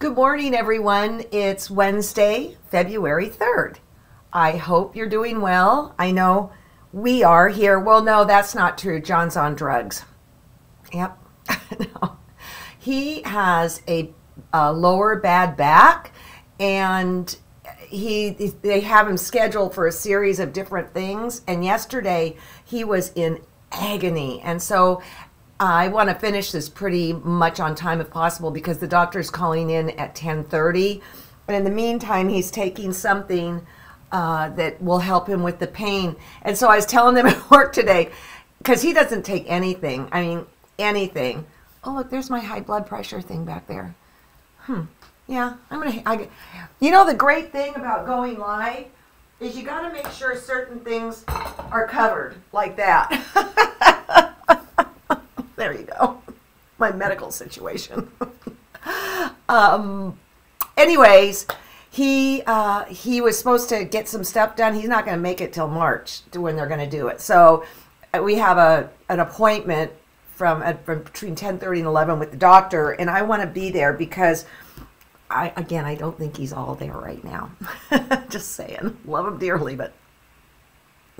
Good morning, everyone. It's Wednesday, February 3rd. I hope you're doing well. I know we are here. Well, no, that's not true. John's on drugs. Yep. No. He has a lower bad back, and they have him scheduled for a series of different things. And yesterday, he was in agony. And so I want to finish this pretty much on time if possible because the doctor's calling in at 10:30. But in the meantime, he's taking something that will help him with the pain. And so I was telling them at work today, because he doesn't take anything. I mean, anything. Oh, look, there's my high blood pressure thing back there. Yeah, you know, the great thing about going live is you got to make sure certain things are covered like that. There you go. My medical situation. Anyways, he was supposed to get some stuff done. He's not going to make it till March to when they're going to do it. So we have an appointment from between 10:30 and 11 with the doctor, and I want to be there because I don't think he's all there right now. Just saying. Love him dearly, but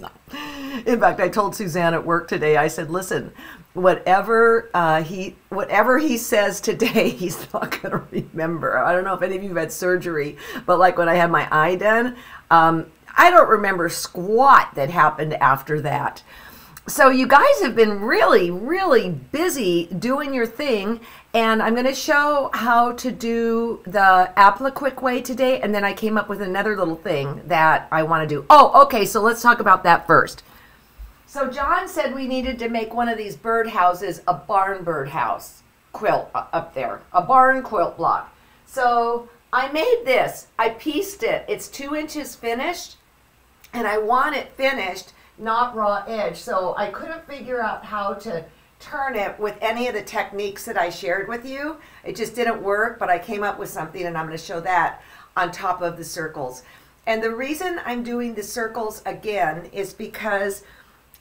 no. In fact, I told Suzanne at work today, I said, listen, whatever he says today, he's not going to remember. I don't know if any of you have had surgery, but like when I had my eye done, I don't remember squat that happened after that. So you guys have been really, really busy doing your thing, and I'm going to show how to do the Apliquick way today, and then I came up with another little thing that I want to do. Oh, okay, so let's talk about that first. So John said we needed to make one of these bird houses, a barn bird house quilt up there, a barn quilt block. So I made this. I pieced it. It's 2 inches finished, and I want it finished, not raw edge. So I couldn't figure out how to turn it with any of the techniques that I shared with you. It just didn't work, but I came up with something, and I'm going to show that on top of the circles. And the reason I'm doing the circles again is because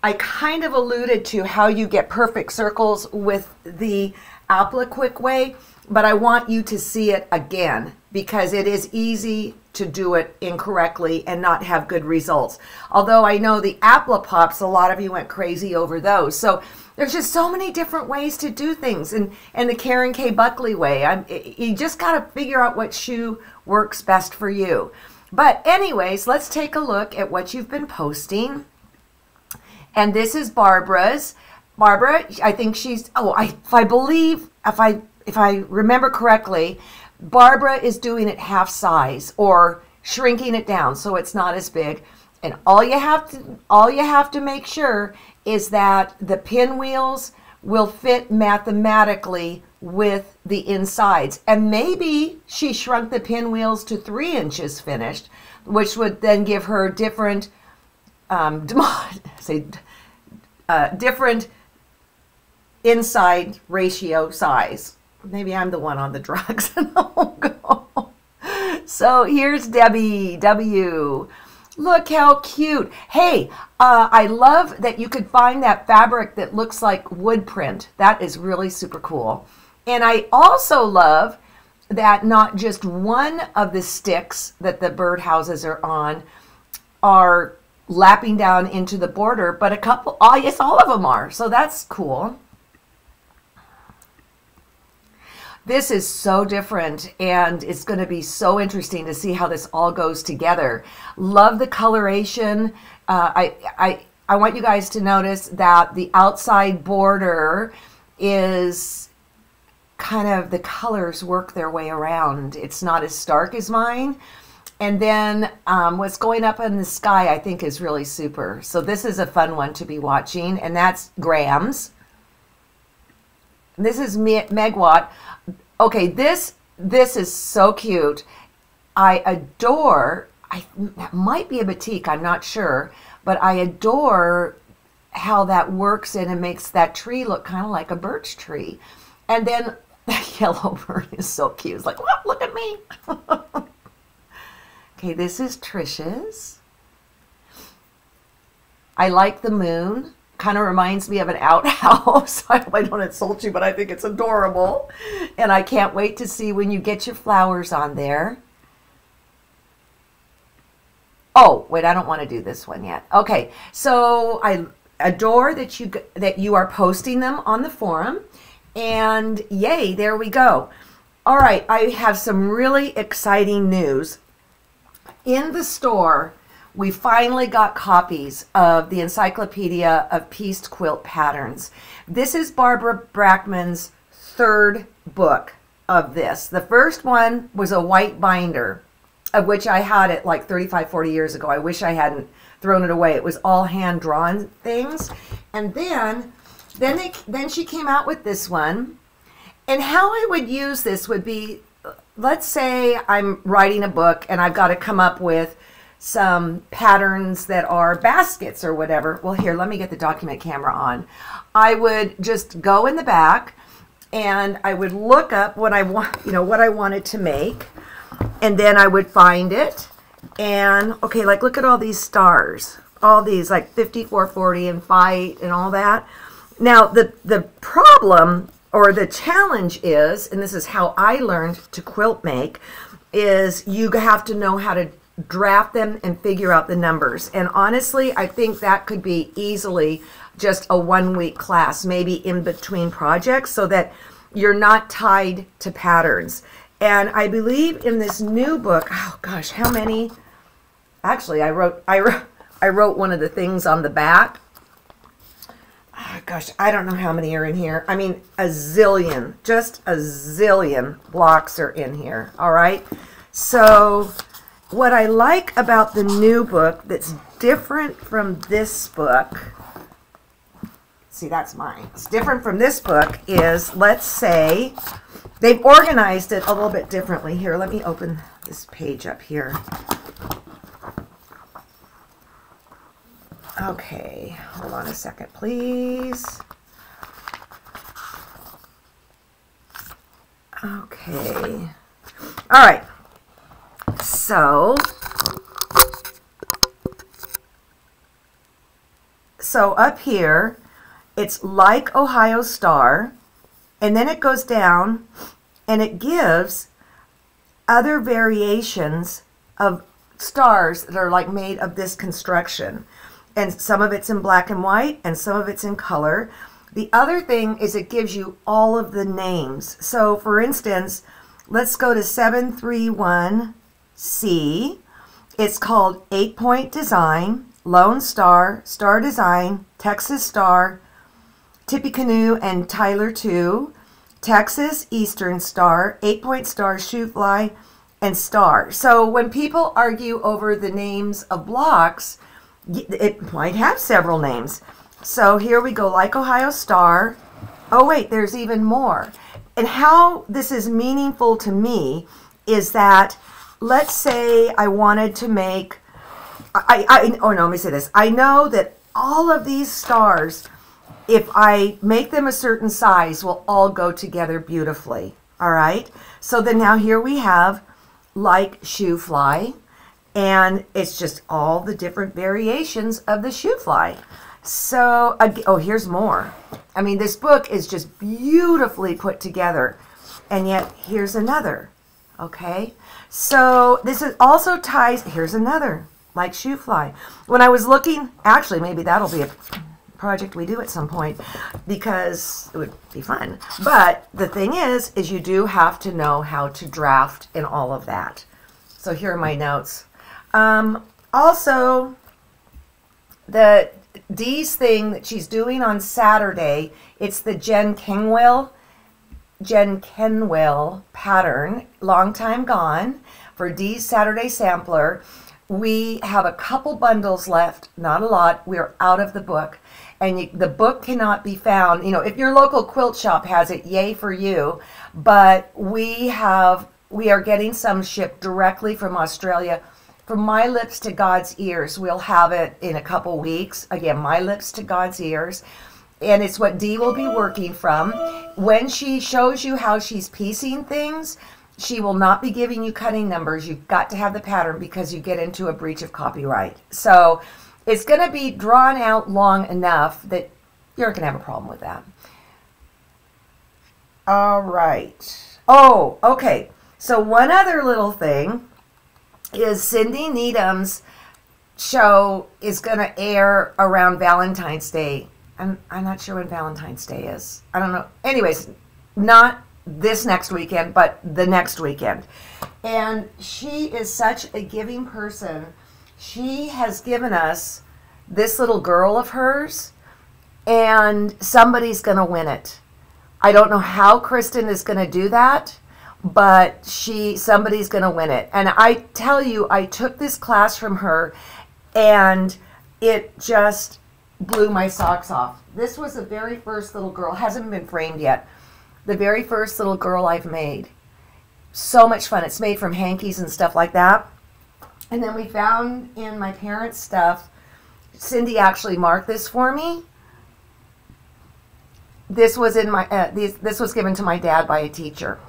I kind of alluded to how you get perfect circles with the Apliquick way, but I want you to see it again because it is easy to do it incorrectly and not have good results. Although I know the Apla Pops, a lot of you went crazy over those. So there's just so many different ways to do things. And the Karen K Buckley way, you just got to figure out what shoe works best for you. But anyways, let's take a look at what you've been posting. And this is Barbara's. Barbara, I think she's, if I remember correctly, Barbara is doing it half size or shrinking it down so it's not as big. And all you have to make sure is that the pinwheels will fit mathematically with the insides. And maybe she shrunk the pinwheels to 3 inches finished, which would then give her different different inside ratio size. Maybe I'm the one on the drugs. So here's Debbie W. Look how cute. Hey, I love that you could find that fabric that looks like wood print. That is really super cool. And I also love that not just one of the sticks that the birdhouses are on are lapping down into the border, but a couple, oh yes, all of them are. So that's cool. This is so different, and it's going to be so interesting to see how this all goes together. Love the coloration. I want you guys to notice that the outside border is kind of, the colors work their way around. It's not as stark as mine. And then what's going up in the sky, I think, is really super. So this is a fun one to be watching, and that's Graham's. This is Megwatt. Okay, this is so cute. I adore, that might be a batik, I'm not sure, but I adore how that works, and it makes that tree look kind of like a birch tree. And then that yellow bird is so cute. It's like, whoa, look at me. Okay, this is Trish's. I like the moon. kind of reminds me of an outhouse. I hope I don't insult you, but I think it's adorable. And I can't wait to see when you get your flowers on there. Oh, wait, I don't want to do this one yet. Okay, so I adore that you are posting them on the forum. And yay, there we go. All right, I have some really exciting news. In the store, we finally got copies of the Encyclopedia of Pieced Quilt Patterns. This is Barbara Brackman's third book of this. The first one was a white binder, of which I had it like 35, 40 years ago. I wish I hadn't thrown it away. It was all hand-drawn things. And then she came out with this one. And how I would use this would be, let's say I'm writing a book and I've got to come up with some patterns that are baskets or whatever. Well, here, let me get the document camera on. I would just go in the back and I would look up what I want, you know, what I wanted to make, and then I would find it. And okay, like look at all these stars, all these like 5440 and fight and all that. Now the problem or the challenge is, and this is how I learned to quilt make, is you have to know how to draft them and figure out the numbers. And honestly, I think that could be easily just a one-week class, maybe in between projects, so that you're not tied to patterns. And I believe in this new book, oh gosh, how many? Actually, I wrote one of the things on the back. Oh gosh, I don't know how many are in here. I mean, a zillion, just a zillion blocks are in here, all right? So what I like about the new book that's different from this book, see, that's mine. It's different from this book is, let's say, they've organized it a little bit differently. Here, let me open this page up here. Okay, hold on a second, please. Okay. All right. So up here, it's like Ohio Star, and then it goes down and it gives other variations of stars that are like made of this construction. And some of it's in black and white and some of it's in color. The other thing is it gives you all of the names. So for instance, let's go to 731. C, it's called 8 Point Design, Lone Star, Star Design, Texas Star, Tippecanoe and Tyler 2, Texas Eastern Star, 8 Point Star, Shoe Fly, and Star. So when people argue over the names of blocks, it might have several names. So here we go, like Ohio Star. Oh wait, there's even more. And how this is meaningful to me is that, let's say I wanted to make, let me say this. I know that all of these stars, if I make them a certain size, will all go together beautifully, all right? So then now here we have like shoe fly, and it's just all the different variations of the shoe fly. So, oh, here's more. I mean, this book is just beautifully put together, and yet here's another, okay? So this is also ties, here's another, like shoe fly. When I was looking, actually maybe that'll be a project we do at some point because it would be fun. But the thing is you do have to know how to draft and all of that. So here are my notes. Also, the Dee's thing that she's doing on Saturday, it's the Jen Kingwell pattern, long time gone, for Dee's Saturday Sampler. We have a couple bundles left, not a lot. We're out of the book, and the book cannot be found. You know, if your local quilt shop has it, yay for you. But we are getting some shipped directly from Australia. From My Lips to God's Ears, we'll have it in a couple weeks. Again, My Lips to God's Ears. And it's what Dee will be working from. When she shows you how she's piecing things, she will not be giving you cutting numbers. You've got to have the pattern because you get into a breach of copyright. So It's going to be drawn out long enough that you're not going to have a problem with that. All right. Oh, okay. So one other little thing is Cindy Needham's show is going to air around Valentine's Day. I'm not sure when Valentine's Day is. I don't know. Anyways, not this next weekend, but the next weekend. And she is such a giving person. She has given us this little girl of hers, and somebody's going to win it. I don't know how Kristen is going to do that, but somebody's going to win it. And I tell you, I took this class from her, and it just blew my socks off. This was the very first little girl. Hasn't been framed yet. The very first little girl I've made. So much fun. It's made from hankies and stuff like that. And then we found in my parents' stuff, Cindy actually marked this for me. This was in my this was given to my dad by a teacher.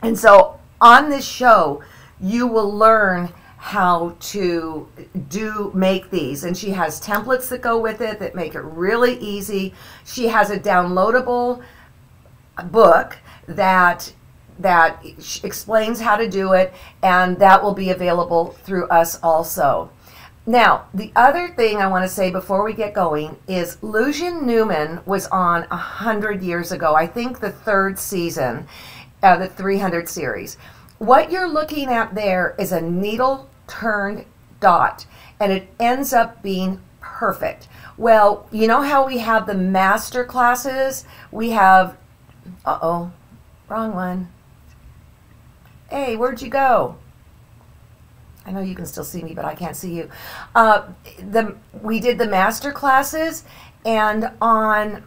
And so on this show, you will learn how to make these. And she has templates that go with it that make it really easy. She has a downloadable book that explains how to do it, and that will be available through us also. Now, the other thing I want to say before we get going is Lucian Newman was on 100 years ago, I think the third season, the 300 series. What you're looking at there is a needle turned dot, and it ends up being perfect. Well, you know how we have the master classes? We have, uh-oh, wrong one. Hey, where'd you go? I know you can still see me, but I can't see you. We did the master classes, and on,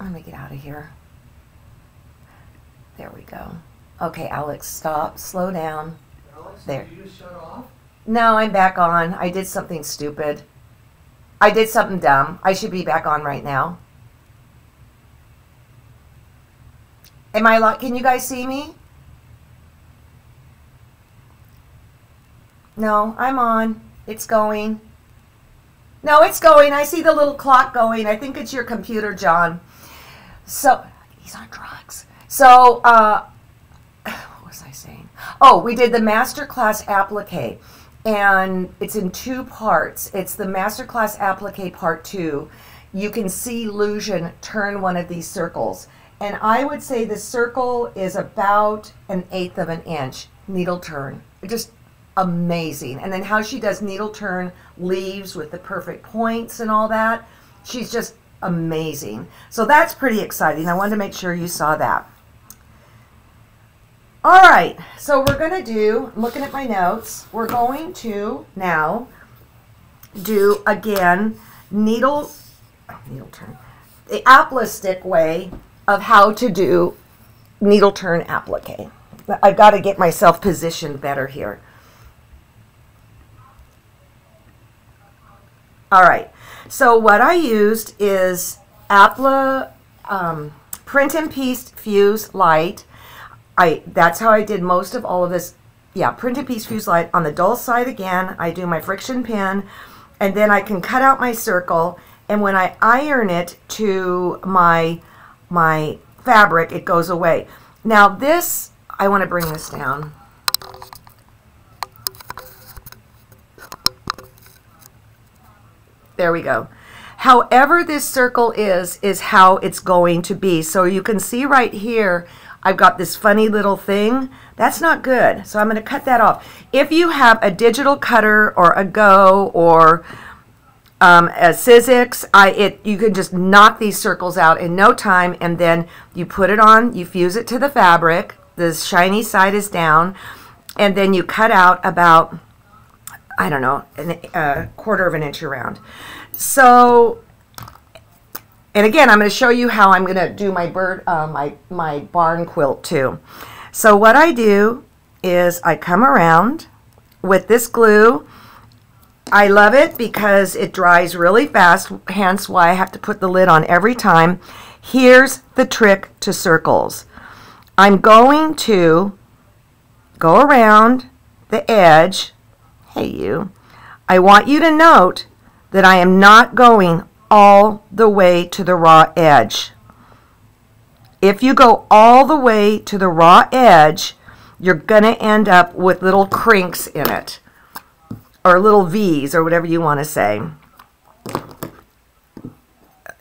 let me get out of here. There we go. Okay, Alex, stop, slow down. Alex, there. Did you just shut off? No, I'm back on. I did something stupid. I did something dumb. I should be back on right now. Can you guys see me? No, I'm on. It's going. No, it's going. I see the little clock going. I think it's your computer, John. So, he's on drugs. So, what was I saying? Oh, we did the Masterclass Applique, and it's in two parts. It's the Masterclass Applique Part 2. You can see Lucian turn one of these circles. And I would say the circle is about 1/8 of an inch needle turn. Just amazing. And then how she does needle turn leaves with the perfect points and all that. She's just amazing. So that's pretty exciting. I wanted to make sure you saw that. All right. So we're going to do, I'm looking at my notes, we're going to now do, again, needle turn, the applique stick way of how to do needle turn applique. I've got to get myself positioned better here. All right, so what I used is Print and Pieced Fuse Light. That's how I did most of all of this. Yeah, Print and Pieced Fuse Light. On the dull side again, I do my friction pin, and then I can cut out my circle, and when I iron it to my fabric, it goes away. Now this, I want to bring this down. There we go. However this circle is how it's going to be. So you can see right here, I've got this funny little thing. That's not good. So I'm going to cut that off. If you have a digital cutter or a Go or a Sizzix, you can just knock these circles out in no time, and then you put it on, you fuse it to the fabric, the shiny side is down, and then you cut out about, I don't know, a 1/4 of an inch around. So, and again, I'm going to show you how I'm going to do my bird, my barn quilt too. So what I do is I come around with this glue. I love it because it dries really fast, hence why I have to put the lid on every time. Here's the trick to circles. I'm going to go around the edge. Hey, you. I want you to note that I am not going all the way to the raw edge. If you go all the way to the raw edge, you're going to end up with little crinks in it, or little V's, or whatever you want to say.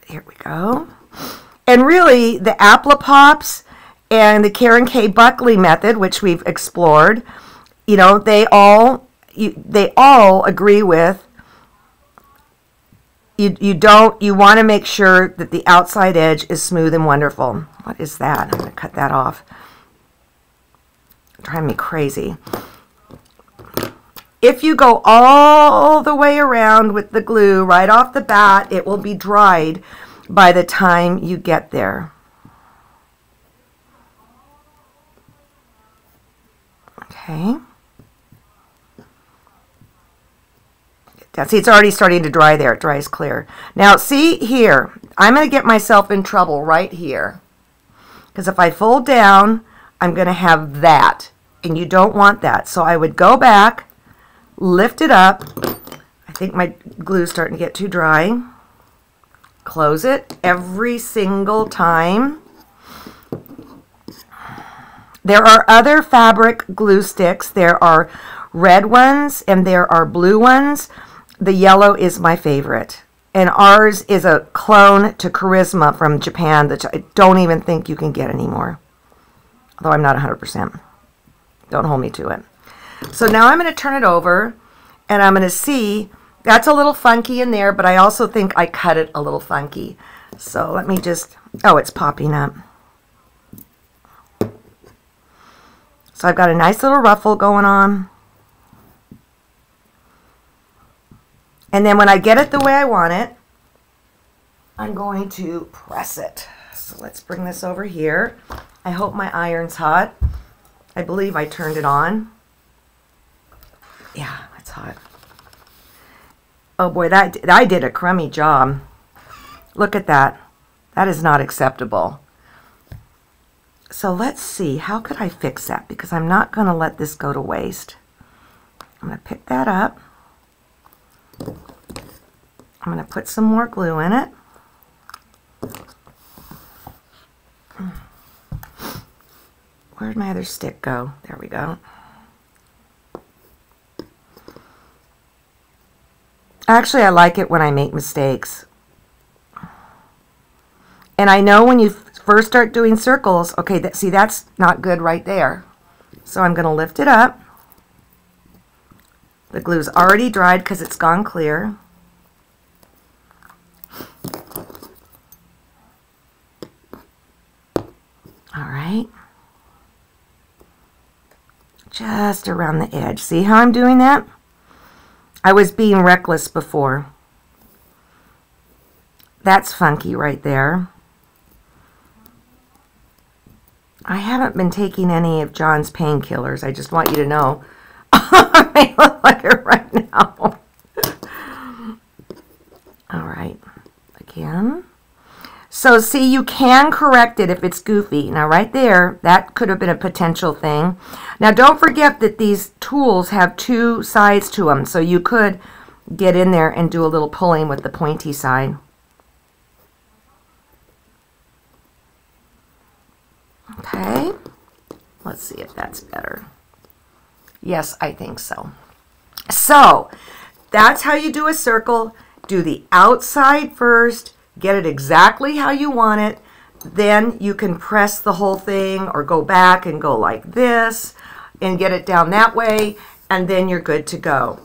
Here we go. And really, the Aplipops and the Karen K Buckley method, which we've explored, you know, they all agree with you want to make sure that the outside edge is smooth and wonderful. What is that? I'm going to cut that off. Driving me crazy. If you go all the way around with the glue right off the bat, it will be dried by the time you get there. Okay. Yeah, see, it's already starting to dry there. It dries clear. Now, see here, I'm going to get myself in trouble right here, because if I fold down, I'm going to have that, and you don't want that. So I would go back, lift it up. I think my glue's starting to get too dry. Close it every single time. There are other fabric glue sticks. There are red ones, and there are blue ones. The yellow is my favorite, and ours is a clone to Charisma from Japan that I don't even think you can get anymore, although I'm not 100%. Don't hold me to it. So now I'm going to turn it over, and I'm going to see. That's a little funky in there, but I also think I cut it a little funky. So let me just, oh, it's popping up. So I've got a nice little ruffle going on. And then when I get it the way I want it, I'm going to press it. So let's bring this over here. I hope my iron's hot. I believe I turned it on. Yeah, it's hot. Oh boy, I did a crummy job. Look at that. That is not acceptable. So let's see, how could I fix that? Because I'm not going to let this go to waste. I'm going to pick that up. I'm going to put some more glue in it. Where'd my other stick go? There we go. Actually, I like it when I make mistakes. And I know when you first start doing circles, okay, see, that's not good right there. So I'm going to lift it up. The glue's already dried because it's gone clear. All right. Just around the edge. See how I'm doing that? I was being reckless before. That's funky right there. I haven't been taking any of John's painkillers. I just want you to know. I look like it right now. All right, again. So see, you can correct it if it's goofy. Now right there, that could have been a potential thing. Now don't forget that these tools have two sides to them, so you could get in there and do a little pulling with the pointy side. Okay, let's see if that's better. Yes, I think so. So that's how you do a circle. Do the outside first, get it exactly how you want it, then you can press the whole thing or go back and go like this and get it down that way, and then you're good to go.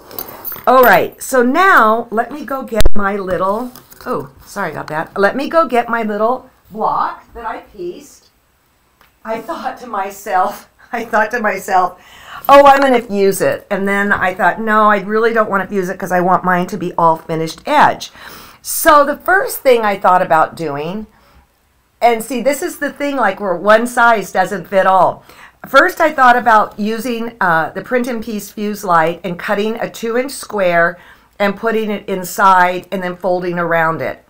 All right, so now let me go get my little, oh, sorry about that. Let me go get my little block that I pieced. I thought to myself, oh, I'm going to use it. And then I thought, no, I really don't want to use it because I want mine to be all finished edge. So the first thing I thought about doing, and see, this is the thing, like where one size doesn't fit all. First, I thought about using the Print and Piece Fuse Light and cutting a 2-inch square and putting it inside and then folding around it.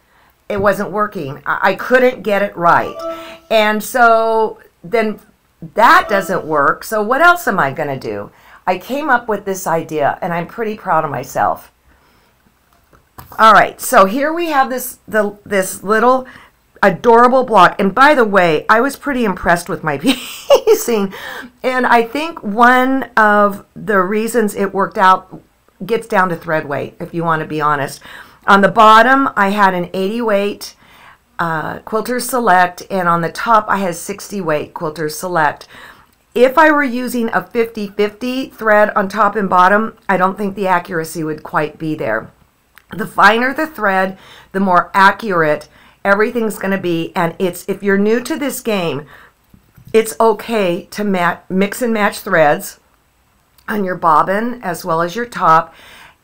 It wasn't working. I couldn't get it right. And so then that doesn't work, so what else am I going to do? I came up with this idea, and I'm pretty proud of myself. All right, so here we have this little adorable block. And by the way, I was pretty impressed with my piecing. And I think one of the reasons it worked out gets down to thread weight, if you want to be honest. On the bottom, I had an 80 weight Quilters Select, and on the top, I had 60 weight Quilters Select. If I were using a 50-50 thread on top and bottom, I don't think the accuracy would quite be there. The finer the thread, the more accurate everything's going to be, and it's, if you're new to this game, it's okay to mix and match threads on your bobbin as well as your top,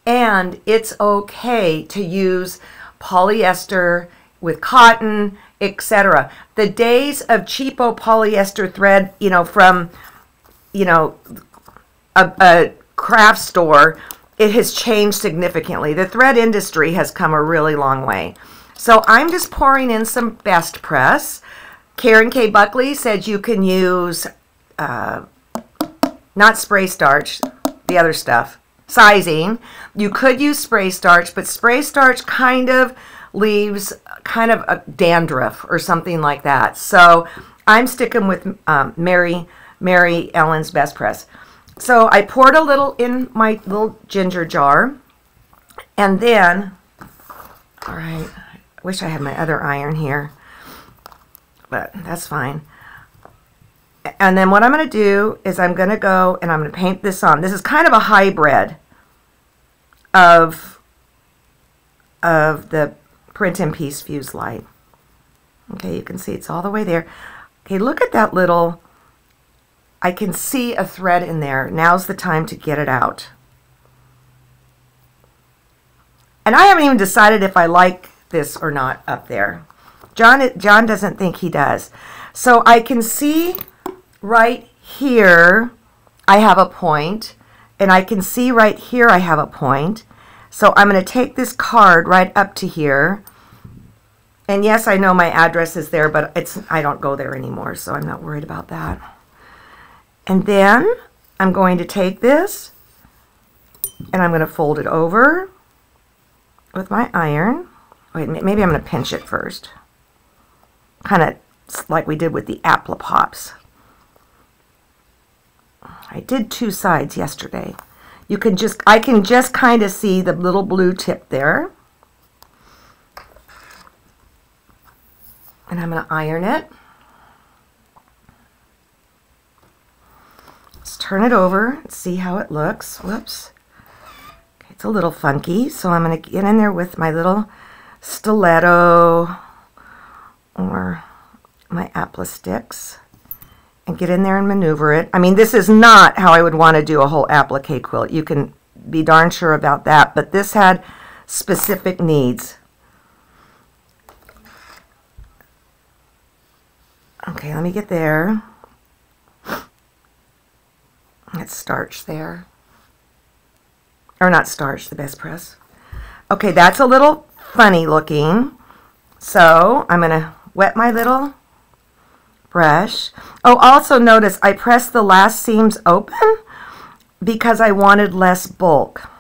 and it's okay to use polyester with cotton, etc. The days of cheapo polyester thread, you know, from, you know, a craft store, it has changed significantly. The thread industry has come a really long way. So I'm just pouring in some Best Press. Karen K Buckley said you can use not spray starch, the other stuff, sizing. You could use spray starch, but spray starch kind of leaves kind of a dandruff or something like that. So I'm sticking with Mary Ellen's Best Press. So I poured a little in my little ginger jar, and then, all right, I wish I had my other iron here, but that's fine. And then what I'm going to do is I'm going to go and I'm going to paint this on. This is kind of a hybrid of the Print and Piece Fuse Light. Okay, you can see it's all the way there. Okay, look at that little, I can see a thread in there. Now's the time to get it out. And I haven't even decided if I like this or not up there. John doesn't think he does. So I can see right here I have a point, and I can see right here I have a point. So I'm going to take this card right up to here. And yes, I know my address is there, but it's, I don't go there anymore, so I'm not worried about that. And then I'm going to take this and I'm going to fold it over with my iron. Wait, maybe I'm going to pinch it first. Kind of like we did with the Apple Pops. I did two sides yesterday. You can just, I can just kind of see the little blue tip there. And I'm going to iron it. Let's turn it over and see how it looks. Whoops. Okay, it's a little funky, so I'm going to get in there with my little stiletto or my apple sticks and get in there and maneuver it. I mean, this is not how I would want to do a whole applique quilt. You can be darn sure about that, but this had specific needs. Okay, let me get there. That's starch there. Or not starch, the Best Press. Okay, that's a little funny looking. So I'm going to wet my little brush. Oh, also notice I pressed the last seams open because I wanted less bulk.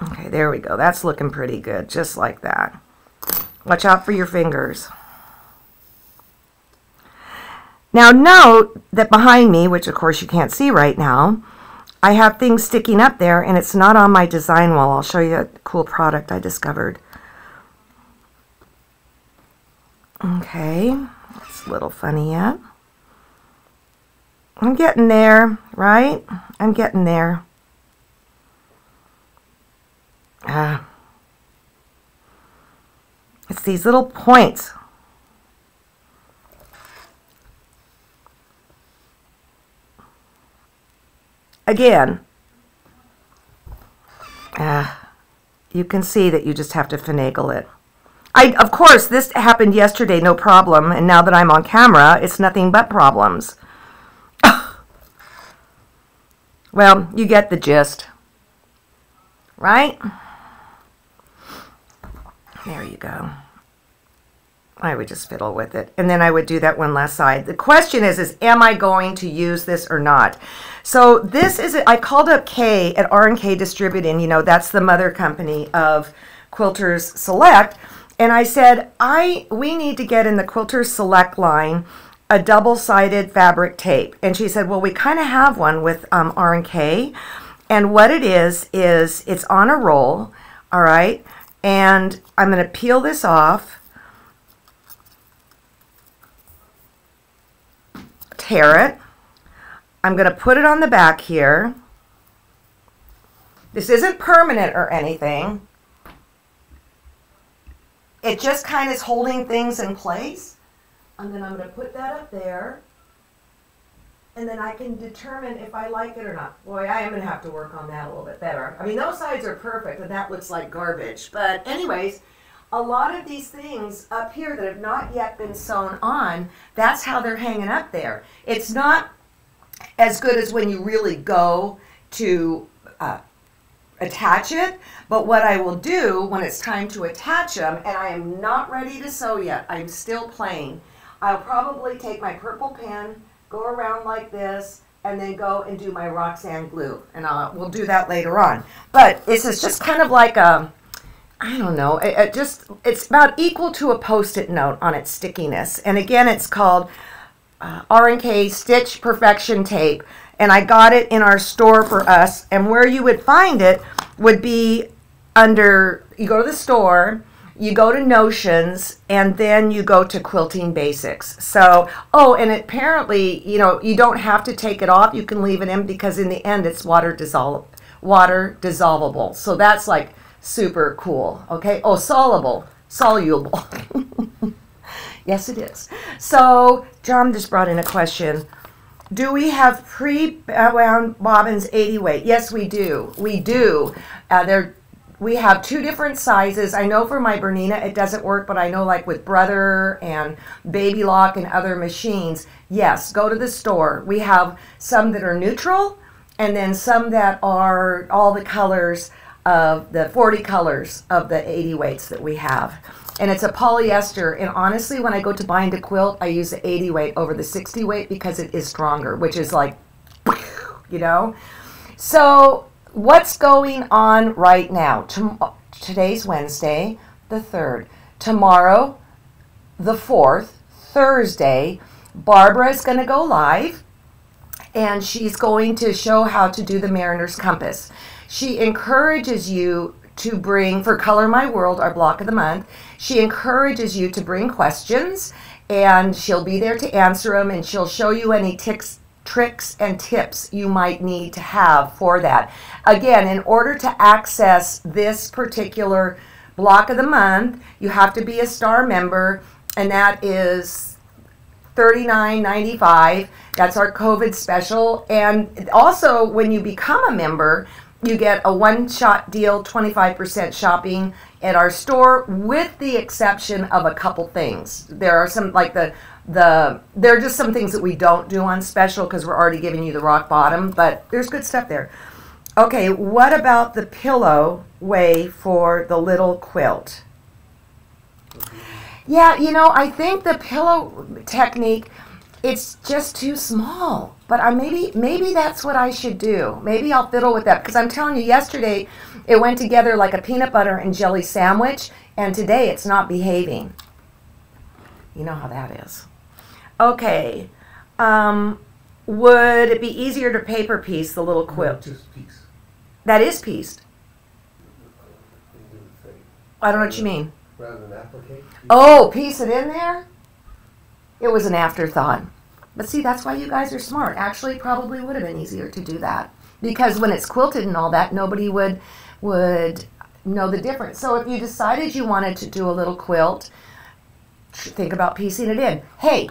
Okay, there we go. That's looking pretty good, just like that. Watch out for your fingers. Now note that behind me, which of course you can't see right now, I have things sticking up there, and it's not on my design wall. I'll show you a cool product I discovered. Okay, it's a little funny yet. I'm getting there, right? I'm getting there. It's these little points. Again, you can see that you just have to finagle it. Of course, this happened yesterday, no problem, and now that I'm on camera, it's nothing but problems. Well, you get the gist, right? There you go. I would just fiddle with it. And then I would do that one last side. The question is am I going to use this or not? So this is, I called up Kay at R&K Distributing. You know, that's the mother company of Quilters Select. And I said, we need to get in the Quilters Select line a double-sided fabric tape. And she said, well, we kind of have one with R&K. And what it is it's on a roll, all right? And I'm going to peel this off. Tear it. I'm going to put it on the back here. This isn't permanent or anything. It just kind of is holding things in place. And then I'm going to put that up there. And then I can determine if I like it or not. Boy, I am going to have to work on that a little bit better. I mean, those sides are perfect, and that looks like garbage. But anyways, a lot of these things up here that have not yet been sewn on, that's how they're hanging up there. It's not as good as when you really go to attach it, but what I will do when it's time to attach them, and I am not ready to sew yet, I'm still playing, I'll probably take my purple pen, go around like this, and then go and do my Roxanne glue, and we'll do that later on. But this is just kind of like a, I don't know, it's about equal to a Post-it note on its stickiness. And again, it's called R&K Stitch Perfection Tape. And I got it in our store for us. And where you would find it would be under, you go to the store, you go to Notions, and then you go to Quilting Basics. So, oh, and apparently, you know, you don't have to take it off. You can leave it in because in the end it's water dissolvable. So that's like super cool, okay? Oh, soluble. Yes, it is. So, John just brought in a question. Do we have pre-wound bobbins 80 weight? Yes, we do. We do. We have two different sizes. I know for my Bernina it doesn't work, but I know like with Brother and Baby Lock and other machines, yes, go to the store. We have some that are neutral and then some that are all the colors of the 40 colors of the 80 weights that we have. And it's a polyester, and honestly, when I go to bind a quilt, I use the 80 weight over the 60 weight because it is stronger, which is like, you know. So what's going on right now? Today's Wednesday, the 3rd. Tomorrow, the 4th, Thursday, Barbara is going to go live, and she's going to show how to do the Mariner's Compass. She encourages you to bring, for Color My World, our block of the month, she encourages you to bring questions, and she'll be there to answer them, and she'll show you any tricks and tips you might need to have for that. Again, in order to access this particular block of the month, you have to be a STAR member, and that is $39.95. That's our COVID special. And also, when you become a member, you get a one-shot deal, 25% shopping at our store, with the exception of a couple things. There are some, like there are just some things that we don't do on special because we're already giving you the rock bottom, but there's good stuff there. Okay, what about the pillow way for the little quilt? Yeah, you know, I think the pillow technique, it's just too small, but maybe that's what I should do. Maybe I'll fiddle with that, because I'm telling you, yesterday it went together like a peanut butter and jelly sandwich, and today it's not behaving. You know how that is. Okay, would it be easier to paper piece the little quilt? Just piece. That is pieced. I don't know what you mean. Rather than applique. Oh, piece it in there? It was an afterthought. But see, that's why you guys are smart. Actually, probably would have been easier to do that, because when it's quilted and all that, nobody would know the difference. So if you decided you wanted to do a little quilt, think about piecing it in. Hey,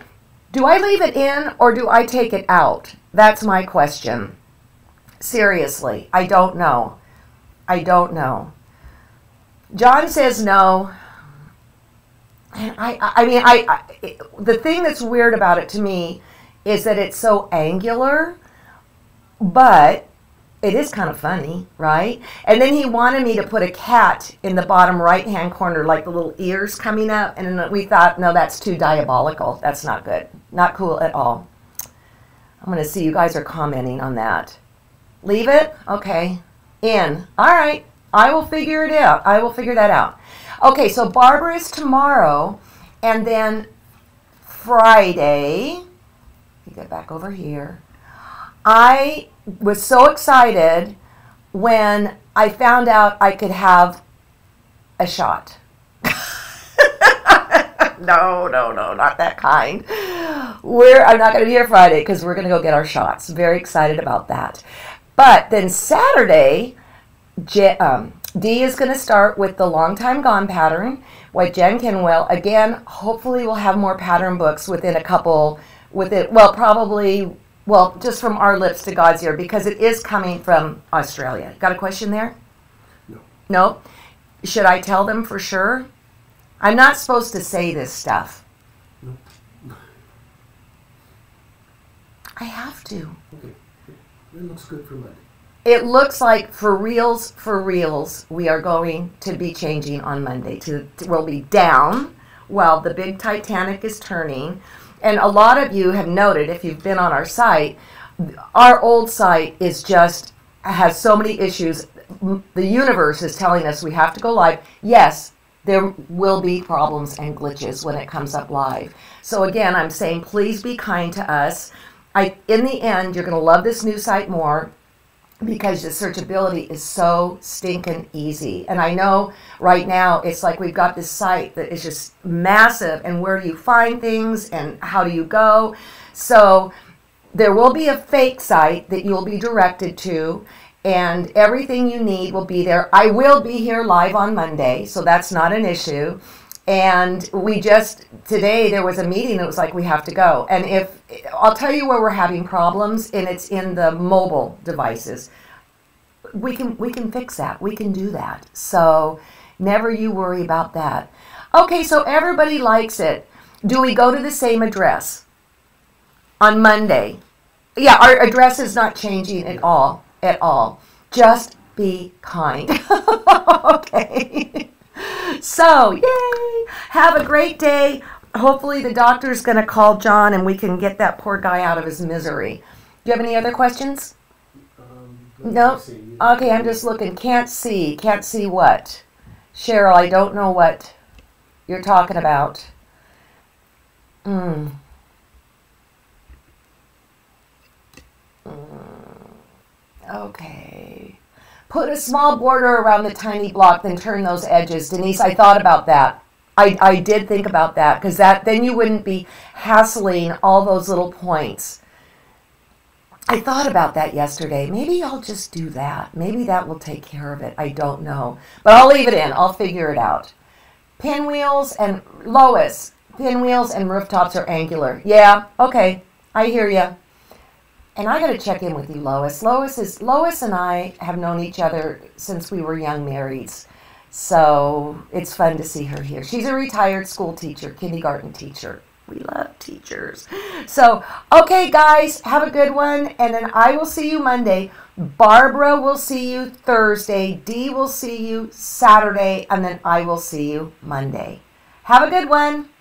do I leave it in or do I take it out? That's my question. Seriously, I don't know. I don't know. John says no. I mean, the thing that's weird about it to me is that it's so angular, but it is kind of funny, right? And then he wanted me to put a cat in the bottom right-hand corner, like the little ears coming up. And we thought, no, that's too diabolical. That's not good. Not cool at all. I'm going to see you guys are commenting on that. Leave it? Okay. In. All right. I will figure it out. I will figure that out. Okay, so Barbara is tomorrow. And then Friday, let me get back over here. I was so excited when I found out I could have a shot. No, no, no, not that kind. I'm not going to be here Friday because we're going to go get our shots. Very excited about that. But then Saturday, Dee is going to start with the Long Time Gone pattern by Jen Kingwell. Again, hopefully we'll have more pattern books within a couple, well, just from our lips to God's ear, because it is coming from Australia. Got a question there? No. No? Should I tell them for sure? I'm not supposed to say this stuff. No. I have to. Okay. It looks good for Monday. It looks like, for reals, we are going to be changing on Monday. We'll be down while the big Titanic is turning. And a lot of you have noted, if you've been on our site, our old site is just, has so many issues. The universe is telling us we have to go live. Yes, there will be problems and glitches when it comes up live. So again, I'm saying, please be kind to us. In the end, you're going to love this new site more because the searchability is so stinking easy. And I know right now it's like we've got this site that is just massive, and where do you find things and how do you go? So there will be a fake site that you'll be directed to, and everything you need will be there. I will be here live on Monday, so that's not an issue. And we just, today there was a meeting that was like, we have to go. And I'll tell you where we're having problems, and it's in the mobile devices. We can fix that. We can do that. So never you worry about that. Okay, so everybody likes it. Do we go to the same address on Monday? Yeah, our address is not changing at all, Just be kind. Okay. So, yay! Have a great day. Hopefully the doctor's going to call John and we can get that poor guy out of his misery. Do you have any other questions? No? Okay, I'm just looking. Can't see. Can't see what? Cheryl, I don't know what you're talking about. Okay. Put a small border around the tiny block, then turn those edges. Denise, I thought about that. I did think about that, because then you wouldn't be hassling all those little points. I thought about that yesterday. Maybe I'll just do that. Maybe that will take care of it. I don't know. But I'll leave it in. I'll figure it out. Pinwheels and Lois. Pinwheels and rooftops are angular. Yeah, okay. I hear you. And I got to check in with you, Lois. Lois and I have known each other since we were young marrieds, so it's fun to see her here. She's a retired school teacher, kindergarten teacher. We love teachers. So, okay, guys, have a good one, and then I will see you Monday. Barbara will see you Thursday. Dee will see you Saturday, and then I will see you Monday. Have a good one.